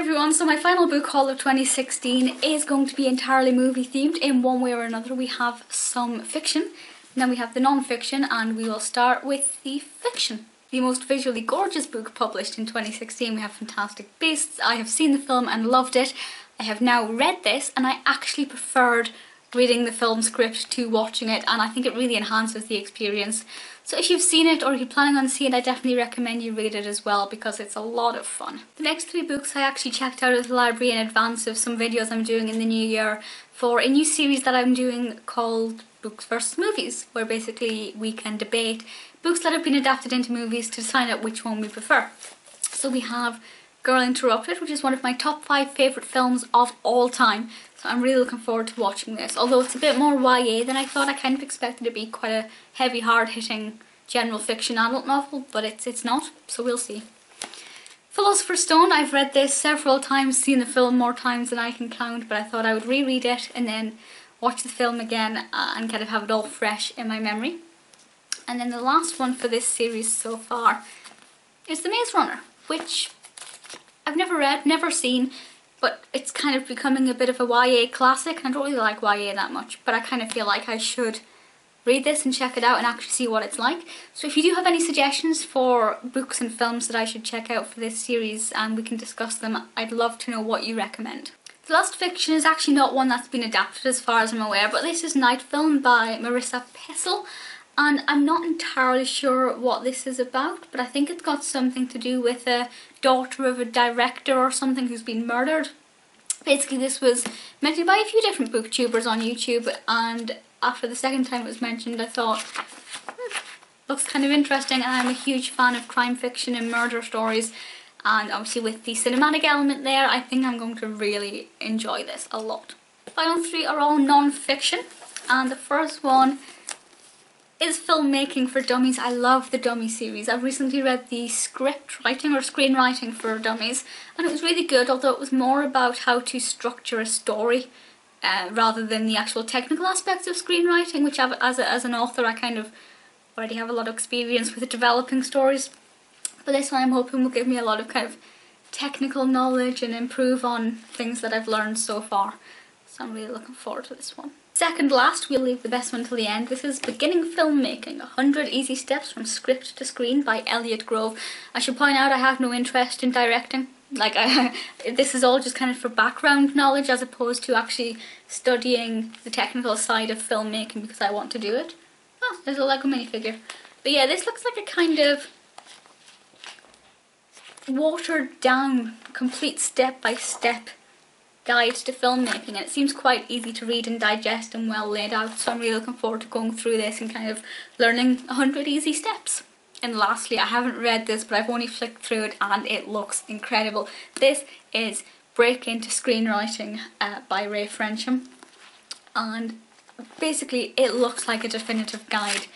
everyone, so my final book haul of 2016 is going to be entirely movie themed in one way or another. We have some fiction, then we have the non-fiction, and we will start with the fiction. The most visually gorgeous book published in 2016, we have Fantastic Beasts. I have seen the film and loved it. I have now read this, and I actually preferred reading the film script to watching it, and I think it really enhances the experience. So if you've seen it or you're planning on seeing it, I definitely recommend you read it as well, because it's a lot of fun. The next three books I actually checked out of the library in advance of some videos I'm doing in the new year for a new series that I'm doing called Books versus Movies, where basically we can debate books that have been adapted into movies to find out which one we prefer. So we have Girl, Interrupted, which is one of my top 5 favourite films of all time, so I'm really looking forward to watching this. Although it's a bit more YA than I thought, I kind of expected it to be quite a heavy, hard-hitting general fiction adult novel, but it's not, so we'll see. Philosopher's Stone, I've read this several times, seen the film more times than I can count, but I thought I would reread it and then watch the film again and kind of have it all fresh in my memory. And then the last one for this series so far is The Maze Runner, which I've never read, never seen, but it's kind of becoming a bit of a YA classic, and I don't really like YA that much, but I kind of feel like I should read this and check it out and actually see what it's like. So if you do have any suggestions for books and films that I should check out for this series and we can discuss them, I'd love to know what you recommend. The last fiction is actually not one that's been adapted as far as I'm aware, but this is Night Film by Marisha Pessl, and I'm not entirely sure what this is about, but I think it's got something to do with a daughter of a director or something who's been murdered. Basically, this was mentioned by a few different booktubers on YouTube, and after the second time it was mentioned I thought, looks kind of interesting, and I'm a huge fan of crime fiction and murder stories, and obviously with the cinematic element there I think I'm going to really enjoy this a lot. The final three are all non-fiction, and the first one is Filmmaking for Dummies. I love the Dummy series. I've recently read the script writing or screenwriting for Dummies, and it was really good, although it was more about how to structure a story rather than the actual technical aspects of screenwriting, which I've, as an author, I kind of already have a lot of experience with developing stories. But this one I'm hoping will give me a lot of kind of technical knowledge and improve on things that I've learned so far. So I'm really looking forward to this one. Second last, we'll leave the best one till the end. This is Beginning Filmmaking, 100 Easy Steps from Script to Screen by Elliot Grove. I should point out I have no interest in directing. Like, this is all just kind of for background knowledge as opposed to actually studying the technical side of filmmaking because I want to do it. Oh, there's a Lego minifigure. But yeah, this looks like a kind of watered down, complete step-by-step guide to filmmaking, and it seems quite easy to read and digest and well laid out, so I'm really looking forward to going through this and kind of learning 100 easy steps. And lastly, I haven't read this, but I've only flicked through it and it looks incredible. This is Break Into Screenwriting by Ray Frenchum, and basically it looks like a definitive guide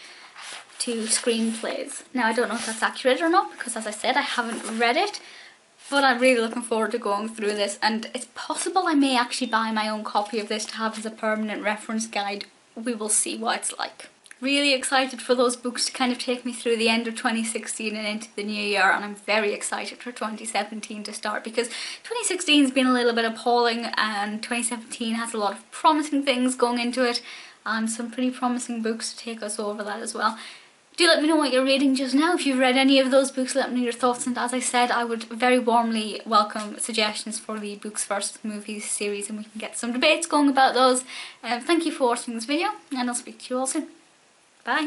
to screenplays. Now, I don't know if that's accurate or not because, as I said, I haven't read it, but I'm really looking forward to going through this, and it's possible I may actually buy my own copy of this to have as a permanent reference guide. We will see what it's like. Really excited for those books to kind of take me through the end of 2016 and into the new year, and I'm very excited for 2017 to start, because 2016's been a little bit appalling and 2017 has a lot of promising things going into it and some pretty promising books to take us over that as well. Do let me know what you're reading just now. If you've read any of those books, let me know your thoughts, and as I said, I would very warmly welcome suggestions for the Books versus Movies series, and we can get some debates going about those. Thank you for watching this video, and I'll speak to you all soon. Bye!